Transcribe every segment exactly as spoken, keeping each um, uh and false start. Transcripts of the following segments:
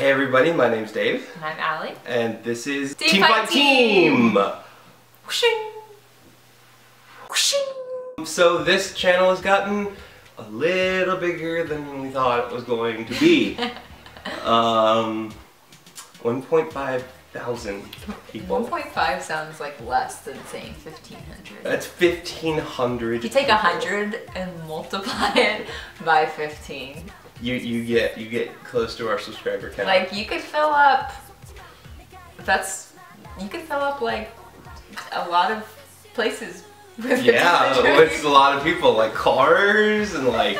Hey everybody, my name's Dave. And I'm Allie. And this is Team, Team by Team! Team. Whooshing. Whooshing. So this channel has gotten a little bigger than we thought it was going to be. um, one point five thousand people. one point five sounds like less than saying fifteen hundred. That's fifteen hundred. You take one hundred and multiply it by fifteen. You you get you get close to our subscriber count. Like you could fill up. That's you could fill up like a lot of places. With yeah, with a lot of people, like cars and like.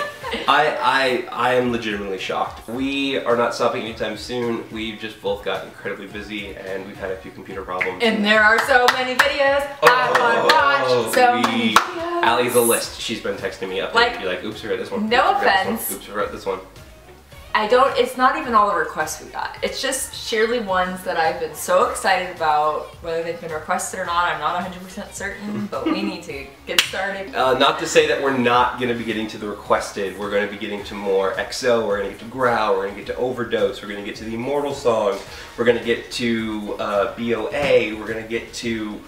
I I I am legitimately shocked. We are not stopping anytime soon. We've just both got incredibly busy and we've had a few computer problems. And there are so many videos. Oh, I wanna watch oh, so we, many videos. Allie's a list. She's been texting me up like, and be like, oops, I read this one. No oops, offense. Oops, I read this one. I don't, it's not even all the requests we got. It's just sheerly ones that I've been so excited about, whether they've been requested or not, I'm not one hundred percent certain, but we need to get started. Uh, not to say that we're not going to be getting to the requested, we're going to be getting to more E X O, we're going to get to Growl, we're going to get to Overdose, we're going to get to the Immortal Song, we're going to get to uh, B O A, we're going to get to...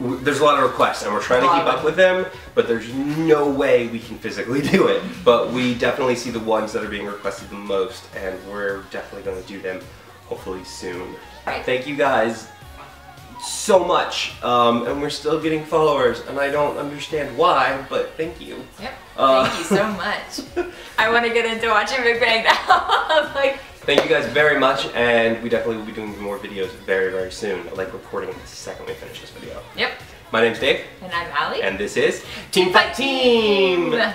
There's a lot of requests, and we're trying to keep up with them, but there's no way we can physically do it. But we definitely see the ones that are being requested the most, and we're definitely going to do them, hopefully soon. Right. Thank you guys so much, um, and we're still getting followers, and I don't understand why, but thank you. Yep. Uh, thank you so much. I want to get into watching Big Bang now. Like. Thank you guys very much, and we definitely will be doing more videos very, very soon, like recording the second we finish this video. Yep. My name's Dave. And I'm Allie. And this is Team Fight Team!